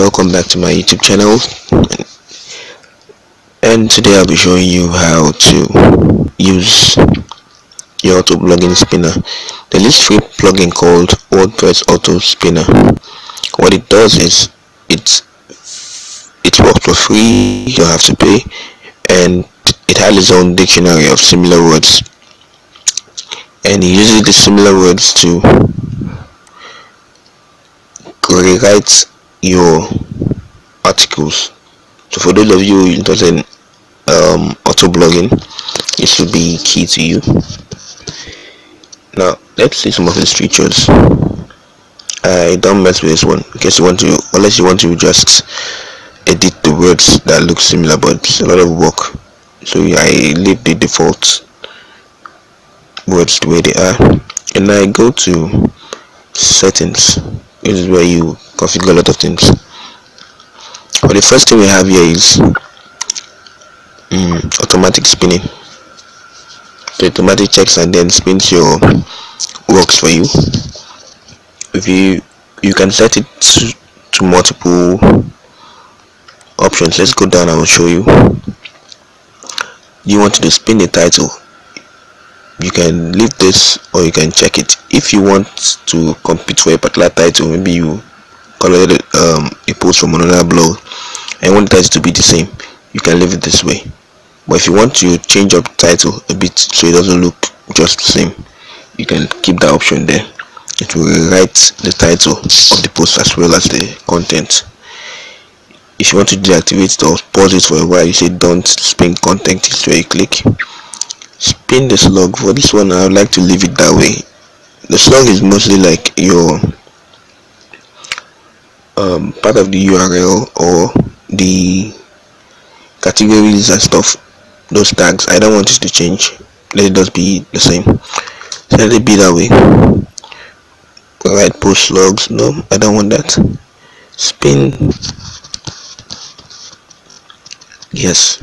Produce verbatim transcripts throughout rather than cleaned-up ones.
Welcome back to my YouTube channel, and today I'll be showing you how to use your auto blogging spinner. There is free plugin called WordPress Auto Spinner. What it does is it's it works for free, you don't have to pay, and it has its own dictionary of similar words, and it uses the similar words to rewrite your articles. So for those of you interested in um, auto blogging, it should be key to you. Now let's see some of these features. I don't mess with this one because you want to, unless you want to just edit the words that look similar, but it's a lot of work. So I leave the default words the way they are, and I go to settings. This is where you configure a lot of things. But the first thing we have here is um, automatic spinning. So it automatically checks and then spins your works for you. If you you can set it to, to multiple options. Let's go down. I will show you. You want to spin the title. You can leave this, or you can check it. If you want to compete for a particular title, maybe you collected um, a post from another blog and want the title to be the same, you can leave it this way. But if you want to change up the title a bit so it doesn't look just the same, you can keep that option there. It will rewrite the title of the post as well as the content. If you want to deactivate it or pause it for a while, you say don't spin content, is where you click. Spin the slug. For this one, I would like to leave it that way. The slug is mostly like your um, part of the U R L or the categories and stuff. Those tags, I don't want it to change. Let it just be the same. Let it be that way. Alright, post slugs. No, I don't want that. Spin. Yes.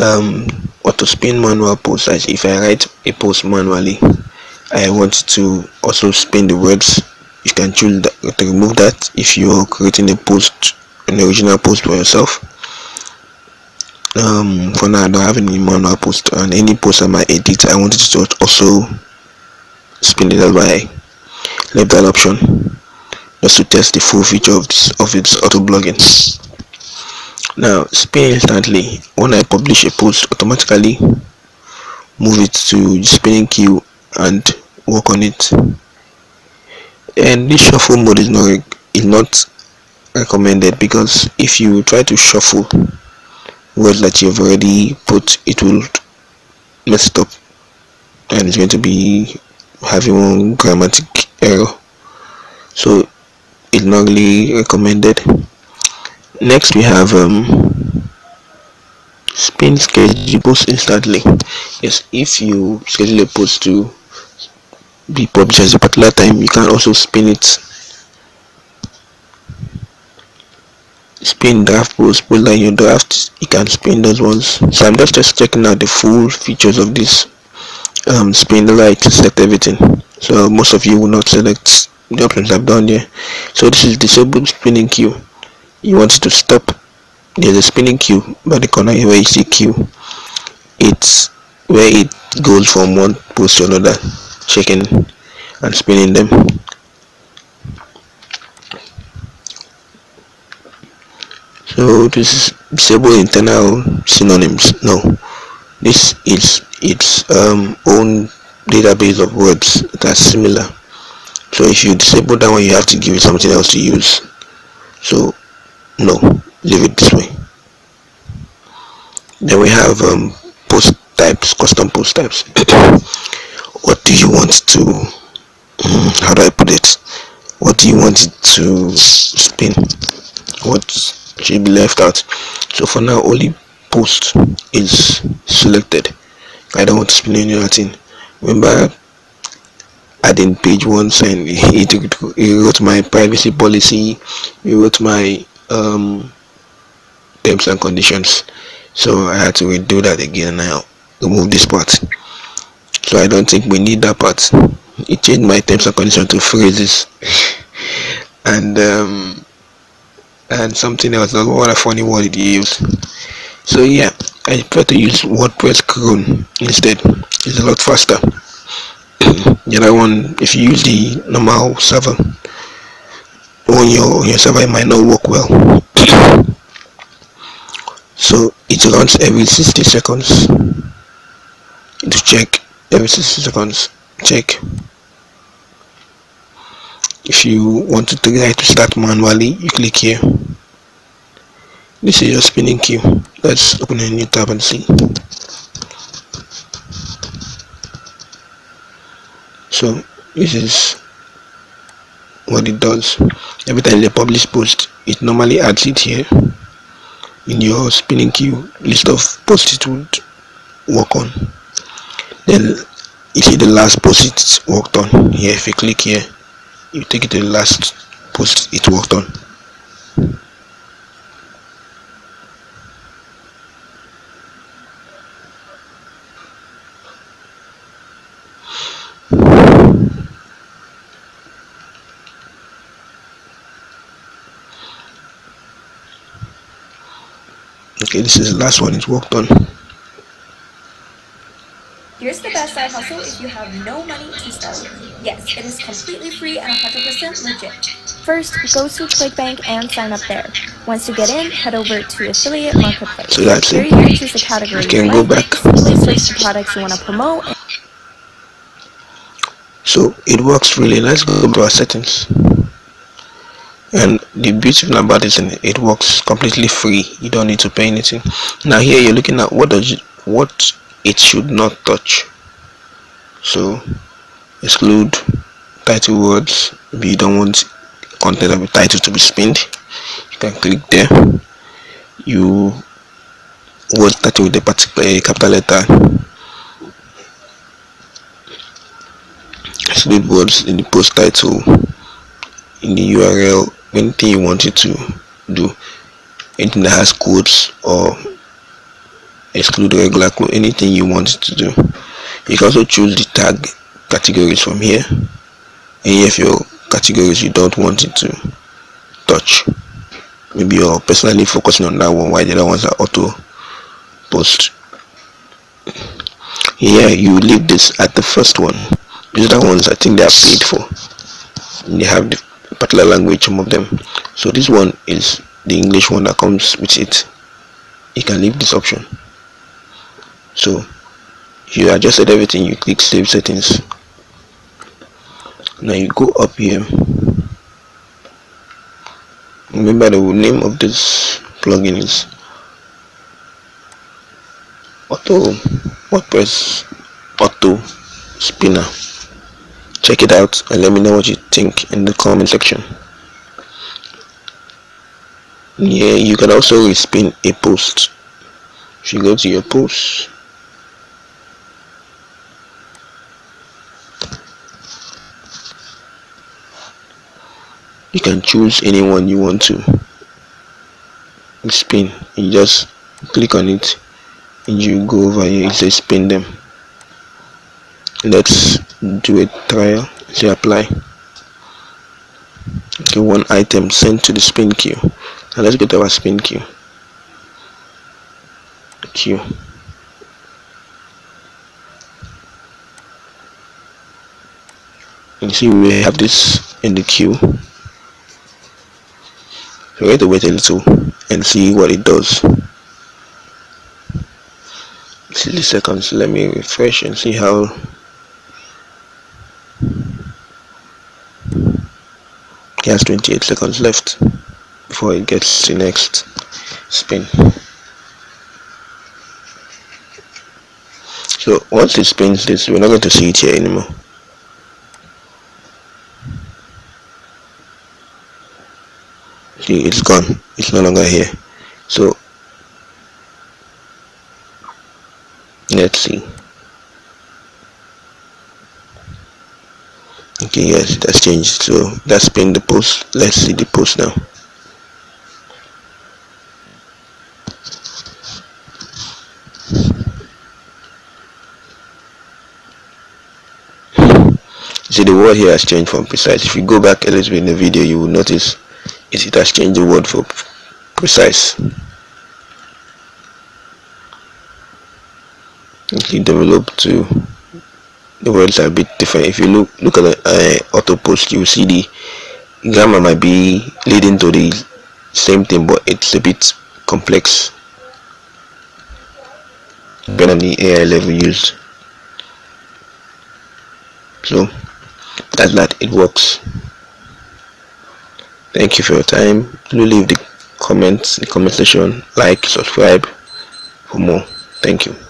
Um auto spin manual post. If I write a post manually, I want to also spin the words. You can choose that, to remove that if you're creating a post, an original post for yourself. Um for now I don't have any manual post, and any post I might edit, I want it to also spin it. That's why I left that option, just to test the full feature of this, of its auto blogging. Now spin instantly. When I publish a post, automatically move it to the spinning queue and work on it. And this shuffle mode is not re is not recommended, because if you try to shuffle words that you've already put, it will mess it up, and it's going to be having one grammatic error. So it's not really recommended. Next we have um spin schedule post instantly. Yes, if you schedule a post to be published at a particular time, you can also spin it. Spin draft post, pull down your drafts, you can spin those ones. So I'm just, just checking out the full features of this um spin. Like to select everything, so most of you will not select the options I've done here. So this is disabled spinning queue. You want to stop. There's a spinning queue by the corner where you see queue. It's where it goes from one post to another, checking and spinning them. So this is disable internal synonyms. No, this is its um, own database of words that are similar. So if you disable that one, you have to give it something else to use. So no, leave it this way. Then we have um, post types, custom post types. What do you want to, how do I put it, what do you want it to spin, what should be left out? So for now, only post is selected. I don't want to spin any other thing. Remember, adding page once, and it, it, it wrote my privacy policy, it wrote my um terms and conditions, so I had to redo that again. Now remove this part. so I don't think we need that part. It changed my terms and conditions to phrases and um, and something else. That's what a funny word it used. So yeah, I prefer to use WordPress Cron instead. It's a lot faster. The other one, if you use the normal server on your, your server, it might not work well. So it runs every sixty seconds to check, every sixty seconds check. If you want to try to start manually, you click here. This is your spinning queue. Let's open a new tab and see. So this is what it does. Every time they publish post, it normally adds it here in your spinning queue list of posts it would work on. Then you see the last post it's worked on here. If you click here, you take it to the last post it worked on. Okay, this is the last one it worked on. Here's the best side hustle if you have no money to start with. Yes, it is completely free and one hundred percent legit. First, go to ClickBank and sign up there. Once you get in, head over to Affiliate Marketplace. So that's it. Here you choose a category. You can go back. Search the products you want to promote. So it works really. Let's go to our settings. And the beautiful about this, and it works completely free. You don't need to pay anything. Now here you're looking at what does what. It should not touch. So exclude title words. If you don't want content of a title to be spinned, you can click there. You word title with a particular capital letter. Exclude words in the post title, in the U R L, anything you want it to do, anything that has quotes or exclude regular code, anything you want to do. You can also choose the tag categories from here, and if your categories you don't want it to touch, maybe you're personally focusing on that one while the other ones are auto post. Here you leave this at the first one. These other ones I think they are paid for, and they have the particular language, some of them. So this one is the English one that comes with it. You can leave this option. So you adjusted everything, you click save settings. Now you go up here. Remember the name of this plugin is Auto WordPress Auto Spinner. Check it out and let me know what you think in the comment section. Yeah, you can also respin a post. If you go to your post, you can choose anyone you want to spin. You just click on it and you go over here. It says spin them. Let's do a trial. Say apply. Okay, one item sent to the spin queue. Now let's go to our spin queue. Queue. You see we have this in the queue. So we have to wait a little and see what it does. sixty seconds. Let me refresh and see how. It has twenty-eight seconds left before it gets the next spin. So once it spins this, we're not going to see it here anymore. See, it's gone. It's no longer here. So let's see. Okay, yes, that's changed. So that's spin the post. Let's see the post now. the word here has changed from precise. If you go back a little bit in the video, you will notice is it has changed the word for precise. It developed to the words are a bit different. If you look look at the uh, auto post, you will see the grammar might be leading to the same thing, but it's a bit complex depending on the A I level used. So that's that. It works. Thank you for your time. Do leave the comments in the comment section, like, subscribe for more. Thank you.